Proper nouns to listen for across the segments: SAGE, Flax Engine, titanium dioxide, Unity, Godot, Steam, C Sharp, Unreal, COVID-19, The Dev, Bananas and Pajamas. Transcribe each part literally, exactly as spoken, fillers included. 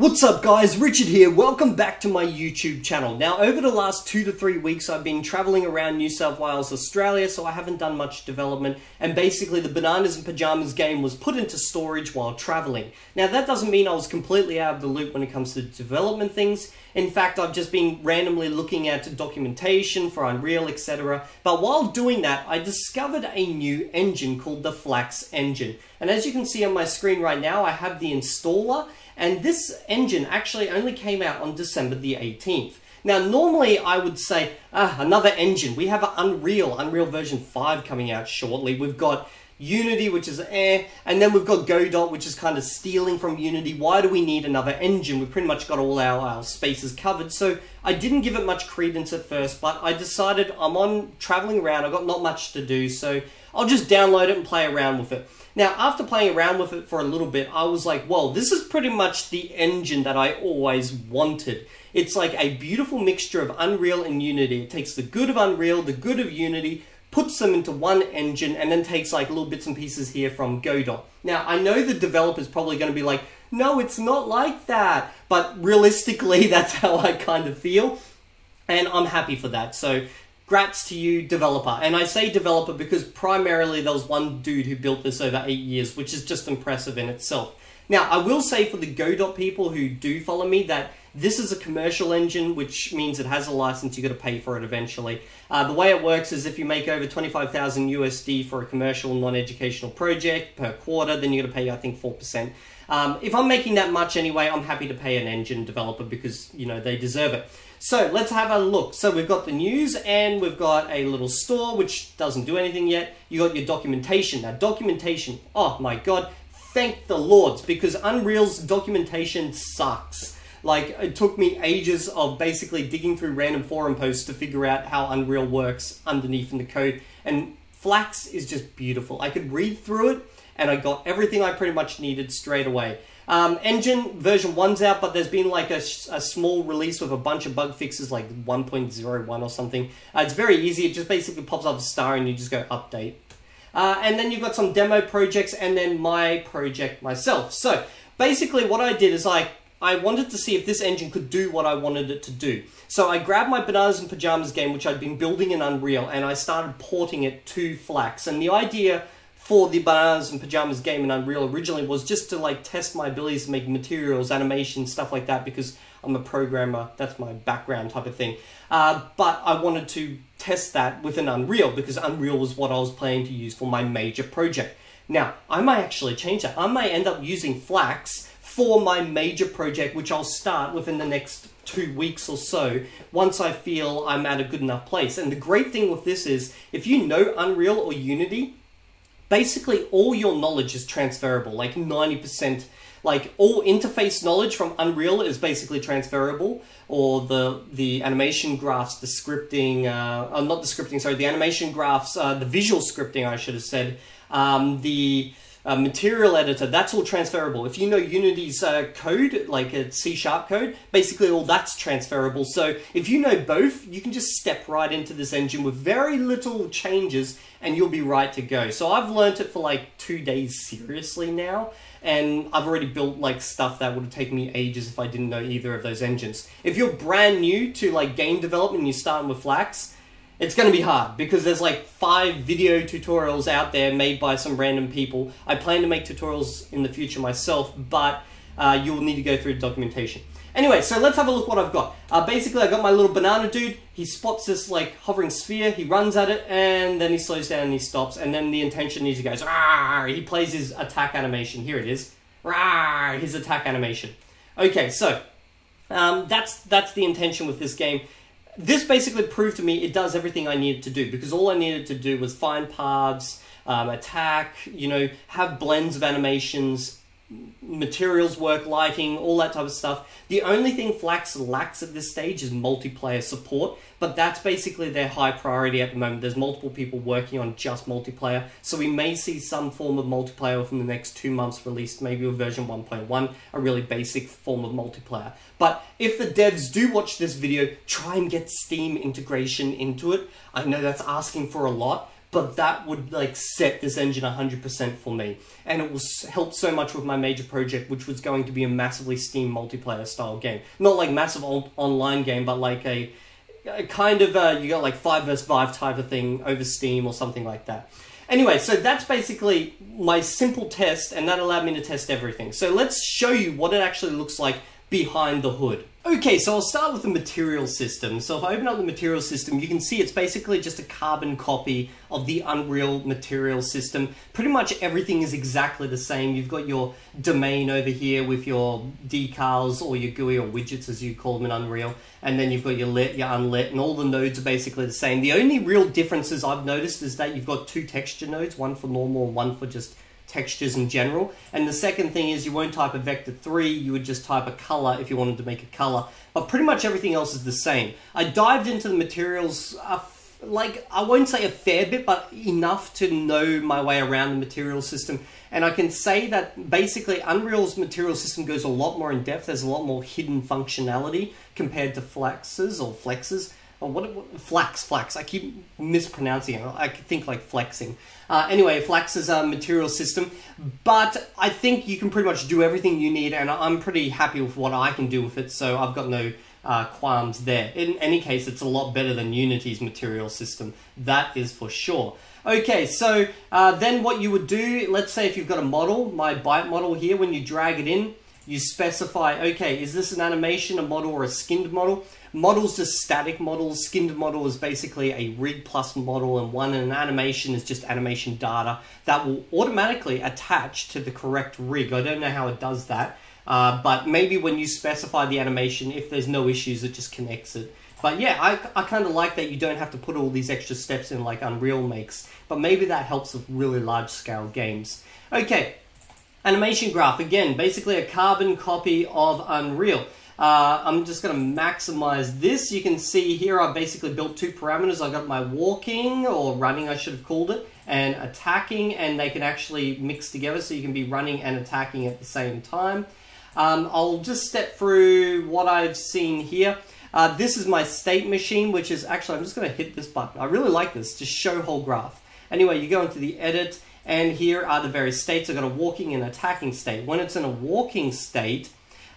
What's up guys, Richard here. Welcome back to my YouTube channel. Now over the last two to three weeks I've been traveling around New South Wales, Australia, so I haven't done much development, and basically the Bananas and Pajamas game was put into storage while traveling. Now that doesn't mean I was completely out of the loop when it comes to development things. In fact, I've just been randomly looking at documentation for Unreal, et cetera. But while doing that, I discovered a new engine called the Flax Engine. And as you can see on my screen right now, I have the installer. And this engine actually only came out on December the eighteenth. Now, normally I would say, ah, another engine. We have Unreal, Unreal version five coming out shortly. We've got Unity, which is eh, and then we've got Godot, which is kind of stealing from Unity. Why do we need another engine? We've pretty much got all our, our spaces covered. So I didn't give it much credence at first, but I decided I'm on traveling around. I've got not much to do, so I'll just download it and play around with it. Now, after playing around with it for a little bit, I was like, well, this is pretty much the engine that I always wanted. It's like a beautiful mixture of Unreal and Unity. It takes the good of Unreal, the good of Unity, puts them into one engine, and then takes like little bits and pieces here from Godot. Now, I know the developer's probably going to be like, no, it's not like that. But realistically, that's how I kind of feel. And I'm happy for that. So grats to you, developer. And I say developer because primarily there was one dude who built this over eight years, which is just impressive in itself. Now, I will say for the Godot people who do follow me that this is a commercial engine, which means it has a license. You've got to pay for it eventually. Uh, the way it works is if you make over twenty-five thousand U S D for a commercial non-educational project per quarter, then you've got to pay, I think, four percent. Um, if I'm making that much anyway, I'm happy to pay an engine developer because, you know, they deserve it. So let's have a look. So we've got the news and we've got a little store, which doesn't do anything yet. You got your documentation. Now, documentation, oh my God. Thank the Lords, because Unreal's documentation sucks. Like, it took me ages of basically digging through random forum posts to figure out how Unreal works underneath in the code. And Flax is just beautiful. I could read through it, and I got everything I pretty much needed straight away. Um, engine version one's out, but there's been like a, a small release with a bunch of bug fixes, like one point oh one or something. Uh, it's very easy. It just basically pops up a star, and you just go update. Uh, and then you've got some demo projects and then my project myself. So basically what I did is I, I wanted to see if this engine could do what I wanted it to do. So I grabbed my Bananas and Pajamas game, which I'd been building in Unreal, and I started porting it to Flax. And the idea for the Bananas and Pajamas game in Unreal originally was just to like test my abilities to make materials, animation, stuff like that, because I'm a programmer, that's my background type of thing. Uh, but I wanted to test that with an Unreal, because Unreal was what I was planning to use for my major project. Now, I might actually change that. I might end up using Flax for my major project, which I'll start within the next two weeks or so, once I feel I'm at a good enough place. And the great thing with this is, if you know Unreal or Unity, basically all your knowledge is transferable, like ninety percent. Like, all interface knowledge from Unreal is basically transferable, or the the animation graphs, the scripting, uh, uh, not the scripting, sorry, the animation graphs, uh, the visual scripting, I should have said, um, the uh, material editor, that's all transferable. If you know Unity's uh, code, like a C sharp code, basically all that's transferable. So if you know both, you can just step right into this engine with very little changes, and you'll be right to go. So I've learnt it for like two days seriously now, and I've already built like stuff that would have taken me ages if I didn't know either of those engines. If you're brand new to like game development and you're starting with Flax, it's going to be hard because there's like five video tutorials out there made by some random people. I plan to make tutorials in the future myself, but uh, you'll need to go through the documentation. Anyway, so let's have a look what I've got. Uh, basically, I've got my little banana dude. He spots this, like, hovering sphere. He runs at it, and then he slows down and he stops. And then the intention is he goes, "Rawr!" He plays his attack animation. Here it is. "Rawr!" His attack animation. Okay, so um, that's, that's the intention with this game. This basically proved to me it does everything I needed to do, because all I needed to do was find paths, um, attack, you know, have blends of animations, materials work, lighting, all that type of stuff. The only thing Flax lacks at this stage is multiplayer support, but that's basically their high priority at the moment. There's multiple people working on just multiplayer, so we may see some form of multiplayer within the next two months released, maybe with version one point one, a really basic form of multiplayer. But if the devs do watch this video, try and get Steam integration into it. I know that's asking for a lot, but that would like set this engine one hundred percent for me. And it will help so much with my major project, which was going to be a massively Steam multiplayer style game. Not like massive online game, but like a, a kind of, uh, you got like five versus five type of thing over Steam or something like that. Anyway, so that's basically my simple test, and that allowed me to test everything. So let's show you what it actually looks like behind the hood. Okay, so I'll start with the material system. So if I open up the material system, you can see it's basically just a carbon copy of the Unreal material system. Pretty much everything is exactly the same. You've got your domain over here with your decals or your G U I or widgets as you call them in Unreal. And then you've got your lit, your unlit, and all the nodes are basically the same. The only real differences I've noticed is that you've got two texture nodes, one for normal and one for just textures in general. And the second thing is you won't type a vector three, you would just type a color if you wanted to make a color. But pretty much everything else is the same. I dived into the materials, uh, like, I won't say a fair bit, but enough to know my way around the material system. And I can say that basically Unreal's material system goes a lot more in depth. There's a lot more hidden functionality compared to Flax's or Flex's. Oh, what, what Flax, Flax. I keep mispronouncing it. I think like flexing. Uh, anyway, Flax is a material system, but I think you can pretty much do everything you need, and I'm pretty happy with what I can do with it, so I've got no uh, qualms there. In any case, it's a lot better than Unity's material system. That is for sure. Okay, so uh, then what you would do, let's say if you've got a model, my bite model here, when you drag it in, you specify, okay, is this an animation, a model, or a skinned model? Models are static models, skinned model is basically a rig plus model, and one and an animation is just animation data that will automatically attach to the correct rig. I don't know how it does that, uh, but maybe when you specify the animation, if there's no issues, it just connects it. But yeah, I, I kind of like that you don't have to put all these extra steps in like Unreal makes, but maybe that helps with really large scale games. Okay, animation graph, again, basically a carbon copy of Unreal. Uh, I'm just going to maximize this. You can see here I basically built two parameters. I got my walking, or running I should have called it, and attacking, and they can actually mix together so you can be running and attacking at the same time. Um, I'll just step through what I've seen here. Uh, this is my state machine, which is actually, I'm just going to hit this button. I really like this, just show whole graph. Anyway, you go into the edit, and here are the various states. I've got a walking and attacking state. When it's in a walking state,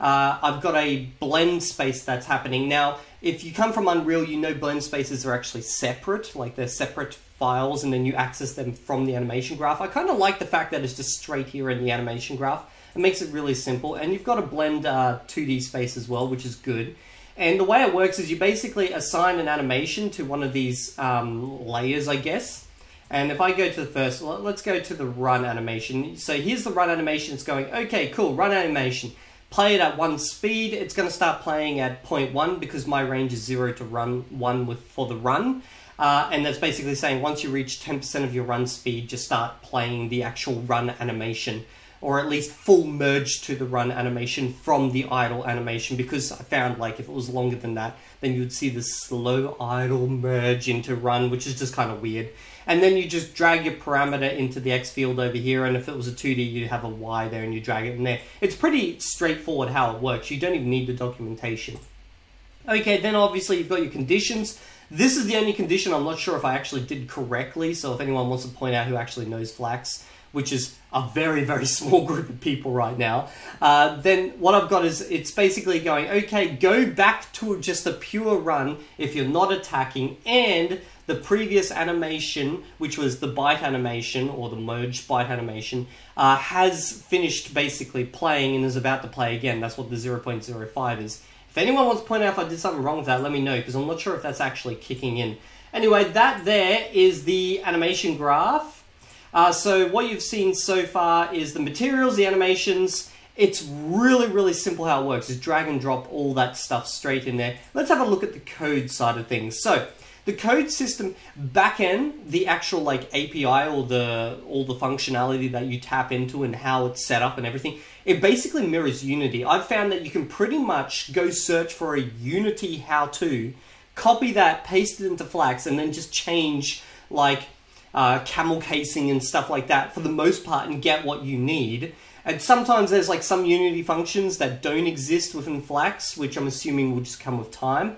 Uh, I've got a blend space that's happening. Now, if you come from Unreal, you know blend spaces are actually separate, like they're separate files, and then you access them from the animation graph. I kind of like the fact that it's just straight here in the animation graph. It makes it really simple, and you've got a blend uh, two D space as well, which is good. And the way it works is you basically assign an animation to one of these um, layers, I guess. And if I go to the first, let's go to the run animation. So here's the run animation. It's going, okay, cool, run animation. Play it at one speed, it's going to start playing at zero point one because my range is zero to run one with for the run. Uh, and that's basically saying once you reach ten percent of your run speed, just start playing the actual run animation, or at least full merge to the run animation from the idle animation, because I found like if it was longer than that, then you'd see this slow idle merge into run, which is just kind of weird. And then you just drag your parameter into the X field over here, and if it was a two D, you'd have a Y there, and you drag it in there. It's pretty straightforward how it works. You don't even need the documentation. Okay, then obviously you've got your conditions. This is the only condition I'm not sure if I actually did correctly, so if anyone wants to point out who actually knows Flax, which is a very, very small group of people right now, uh, then what I've got is it's basically going, okay, go back to just a pure run if you're not attacking, and the previous animation, which was the bite animation, or the merge bite animation, uh, has finished basically playing and is about to play again. That's what the zero point zero five is. If anyone wants to point out if I did something wrong with that, let me know, because I'm not sure if that's actually kicking in. Anyway, that there is the animation graph. Uh, so what you've seen so far is the materials, the animations. It's really, really simple how it works. Is drag and drop all that stuff straight in there. Let's have a look at the code side of things. So the code system backend, the actual like A P I or the all the functionality that you tap into and how it's set up and everything, it basically mirrors Unity. I've found that you can pretty much go search for a Unity how-to, copy that, paste it into Flax, and then just change like Uh, camel casing and stuff like that for the most part and get what you need. And sometimes there's like some Unity functions that don't exist within Flax, which I'm assuming will just come with time.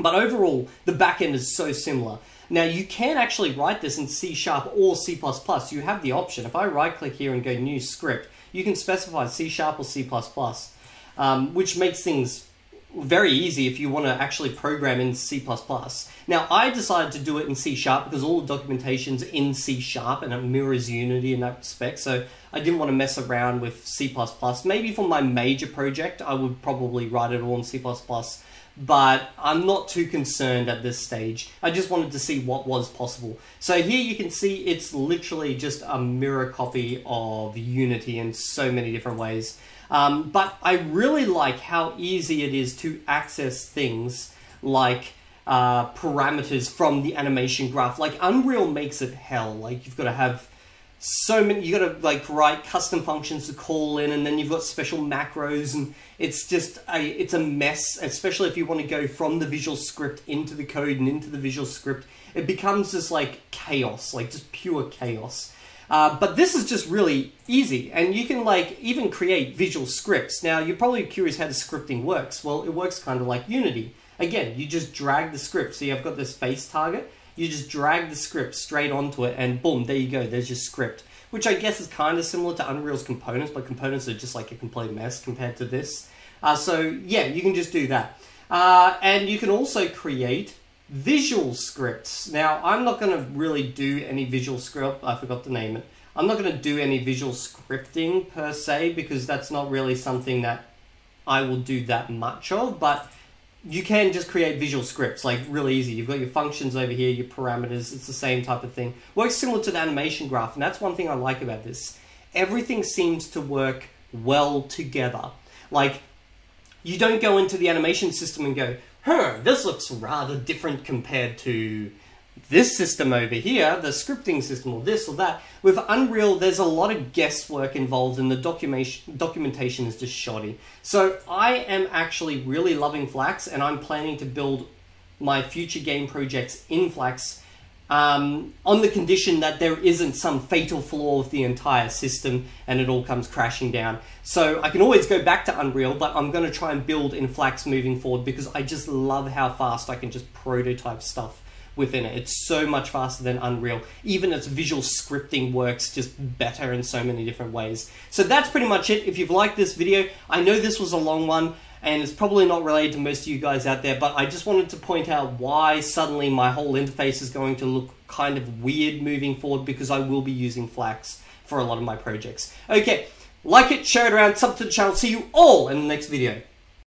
But overall, the backend is so similar. Now you can actually write this in C Sharp or C plus plus. You have the option. If I right click here and go new script, you can specify C Sharp or C plus plus, um, which makes things very easy if you want to actually program in C plus plus. Now I decided to do it in C Sharp because all the documentation's in C Sharp and it mirrors Unity in that respect, so I didn't want to mess around with C plus plus. Maybe for my major project I would probably write it all in C plus plus, but I'm not too concerned at this stage. I just wanted to see what was possible. So here you can see it's literally just a mirror copy of Unity in so many different ways. Um, but I really like how easy it is to access things like uh, parameters from the animation graph. Like Unreal makes it hell. Like you've got to have so many, you got to like write custom functions to call in, and then you've got special macros, and it's just a, it's a mess, especially if you want to go from the visual script into the code and into the visual script. It becomes just like chaos, like just pure chaos. Uh, but this is just really easy, and you can like even create visual scripts. Now you're probably curious how the scripting works. Well, it works kind of like Unity. Again, you just drag the script. So you've got this face target, you just drag the script straight onto it and boom, there you go, there's your script. Which I guess is kind of similar to Unreal's components, but components are just like a complete mess compared to this. Uh, so yeah, you can just do that. Uh, and you can also create visual scripts. Now, I'm not going to really do any visual script. I forgot to name it. I'm not going to do any visual scripting per se, because that's not really something that I will do that much of, but you can just create visual scripts, like really easy. You've got your functions over here, your parameters, it's the same type of thing. Works similar to the animation graph, and that's one thing I like about this. Everything seems to work well together. Like, you don't go into the animation system and go, huh, this looks rather different compared to this system over here, the scripting system, or this or that. With Unreal, there's a lot of guesswork involved, and the documentation documentation is just shoddy. So I am actually really loving Flax, and I'm planning to build my future game projects in Flax um, on the condition that there isn't some fatal flaw with the entire system and it all comes crashing down. So I can always go back to Unreal, but I'm going to try and build in Flax moving forward, because I just love how fast I can just prototype stuff within it. It's so much faster than Unreal. Even its visual scripting works just better in so many different ways. So that's pretty much it. If you've liked this video, I know this was a long one and it's probably not related to most of you guys out there, but I just wanted to point out why suddenly my whole interface is going to look kind of weird moving forward, because I will be using Flax for a lot of my projects. Okay, like it, share it around, sub to the channel. See you all in the next video.